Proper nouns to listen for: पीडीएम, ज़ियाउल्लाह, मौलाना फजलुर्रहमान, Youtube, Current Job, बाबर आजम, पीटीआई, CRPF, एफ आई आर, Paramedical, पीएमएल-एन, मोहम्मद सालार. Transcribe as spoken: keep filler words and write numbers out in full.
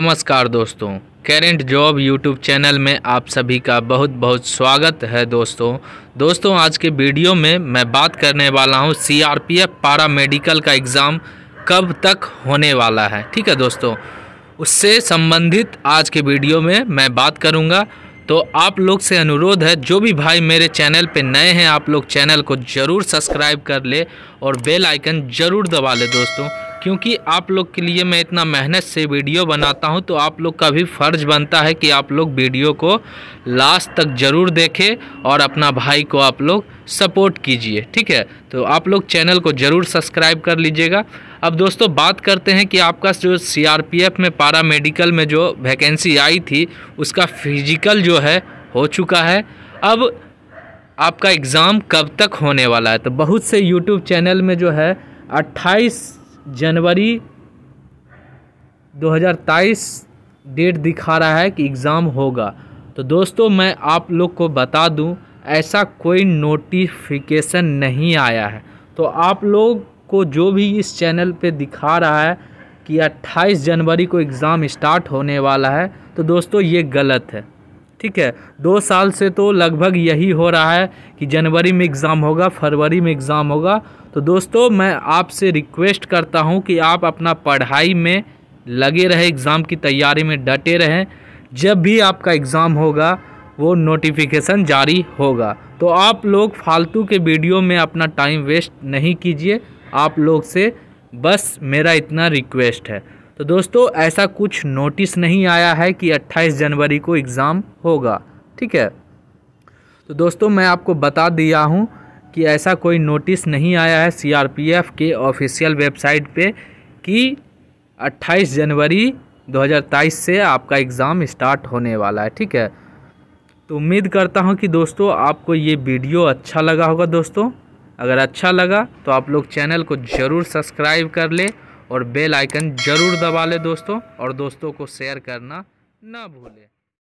नमस्कार दोस्तों, current job YouTube channel में आप सभी का बहुत बहुत स्वागत है। दोस्तों दोस्तों आज के वीडियो में मैं बात करने वाला हूं C R P F para medical का एग्ज़ाम कब तक होने वाला है। ठीक है दोस्तों, उससे संबंधित आज के वीडियो में मैं बात करूंगा। तो आप लोग से अनुरोध है, जो भी भाई मेरे चैनल पे नए हैं, आप लोग चैनल को ज़रूर सब्सक्राइब कर ले और बेल आइकन ज़रूर दबा ले दोस्तों, क्योंकि आप लोग के लिए मैं इतना मेहनत से वीडियो बनाता हूं, तो आप लोग का भी फ़र्ज़ बनता है कि आप लोग वीडियो को लास्ट तक ज़रूर देखें और अपना भाई को आप लोग सपोर्ट कीजिए। ठीक है, तो आप लोग चैनल को ज़रूर सब्सक्राइब कर लीजिएगा। अब दोस्तों बात करते हैं कि आपका जो सी आर पी एफ में पारा मेडिकल में जो वैकेंसी आई थी, उसका फिजिकल जो है हो चुका है। अब आपका एग्ज़ाम कब तक होने वाला है? तो बहुत से यूट्यूब चैनल में जो है अट्ठाईस जनवरी दो हज़ार तेईस डेट दिखा रहा है कि एग्ज़ाम होगा। तो दोस्तों मैं आप लोग को बता दूं, ऐसा कोई नोटिफिकेशन नहीं आया है। तो आप लोग को जो भी इस चैनल पे दिखा रहा है कि अट्ठाईस जनवरी को एग्ज़ाम स्टार्ट होने वाला है, तो दोस्तों ये गलत है। ठीक है, दो साल से तो लगभग यही हो रहा है कि जनवरी में एग्ज़ाम होगा, फरवरी में एग्ज़ाम होगा। तो दोस्तों मैं आपसे रिक्वेस्ट करता हूं कि आप अपना पढ़ाई में लगे रहें, एग्ज़ाम की तैयारी में डटे रहें। जब भी आपका एग्ज़ाम होगा वो नोटिफिकेशन जारी होगा। तो आप लोग फालतू के वीडियो में अपना टाइम वेस्ट नहीं कीजिए। आप लोग से बस मेरा इतना रिक्वेस्ट है। तो दोस्तों ऐसा कुछ नोटिस नहीं आया है कि अट्ठाईस जनवरी को एग्ज़ाम होगा। ठीक है, तो दोस्तों मैं आपको बता दिया हूं कि ऐसा कोई नोटिस नहीं आया है सी आर पी एफ के ऑफिशियल वेबसाइट पे कि अट्ठाईस जनवरी दो हज़ार तेईस से आपका एग्ज़ाम स्टार्ट होने वाला है। ठीक है, तो उम्मीद करता हूं कि दोस्तों आपको ये वीडियो अच्छा लगा होगा। दोस्तों अगर अच्छा लगा तो आप लोग चैनल को ज़रूर सब्सक्राइब कर ले और बेल आइकन ज़रूर दबा ले दोस्तों, और दोस्तों को शेयर करना ना भूलें।